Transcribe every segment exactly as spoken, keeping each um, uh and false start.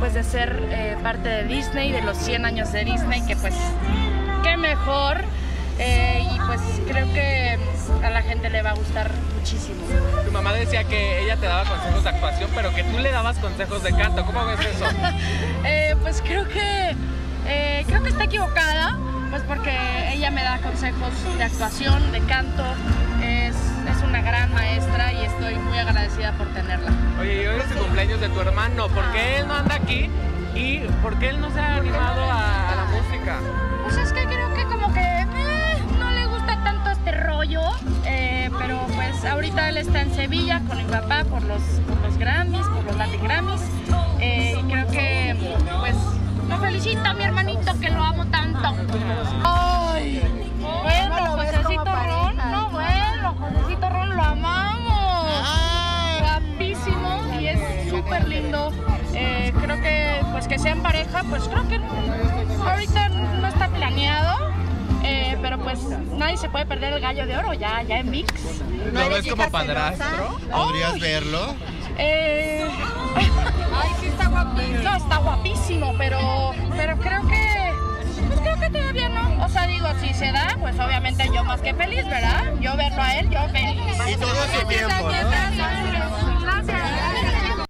Pues de ser eh, parte de Disney, de los cien años de Disney, que pues qué mejor, eh, y pues creo que a la gente le va a gustar muchísimo. Tu mamá decía que ella te daba consejos de actuación, pero que tú le dabas consejos de canto. ¿Cómo ves eso? eh, pues creo que eh, creo que está equivocada, pues porque ella me da consejos de actuación, de canto. Es, es una gran maestra y estoy muy agradecida por tenerla. Oye, y hoy es el cumpleaños de tu hermano. ¿Por qué él no anda aquí y por qué él no se ha animado no a, a la música? Pues es que creo que como que eh, no le gusta tanto este rollo, eh, pero pues ahorita él está en Sevilla con mi papá por los, por los Grammys, por los Latin Grammys, eh, y creo que pues me felicita a mi hermanito que lo amo tanto. Ay, bueno, Josecito Ron, no, bueno, Josecito Ron lo amamos. Ay, guapísimo y es súper lindo. Eh, creo que pues que sean pareja, pues creo que ahorita no está planeado, eh, pero pues nadie se puede perder el gallo de oro ya, ya en Mix. ¿No lo ves como padrastro? ¿Podrías Ay. verlo? Eh... Ay, sí está guapísimo. No, está guapísimo, pero, pero creo que pues creo que todavía no. O sea, digo, si se da, pues obviamente yo más que feliz, ¿verdad? Yo verlo a él, yo feliz. Y todo su tiempo, ¿no? Gracias.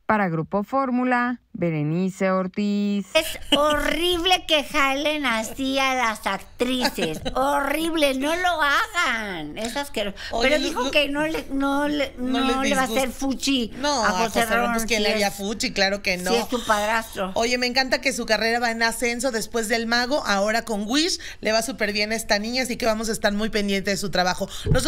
Para Grupo Fórmula, Berenice Ortiz. Es horrible que jalen así a las actrices. Horrible, no lo hagan. Es asqueroso. Oye, pero dijo no, que no le, no le, no no le va a hacer fuchi. No, a José Ramos, pues, que le haría fuchi, claro que no. Sí, es tu padrastro. Oye, me encanta que su carrera va en ascenso después del Mago. Ahora con Wish le va súper bien a esta niña, así que vamos a estar muy pendientes de su trabajo. Nosotros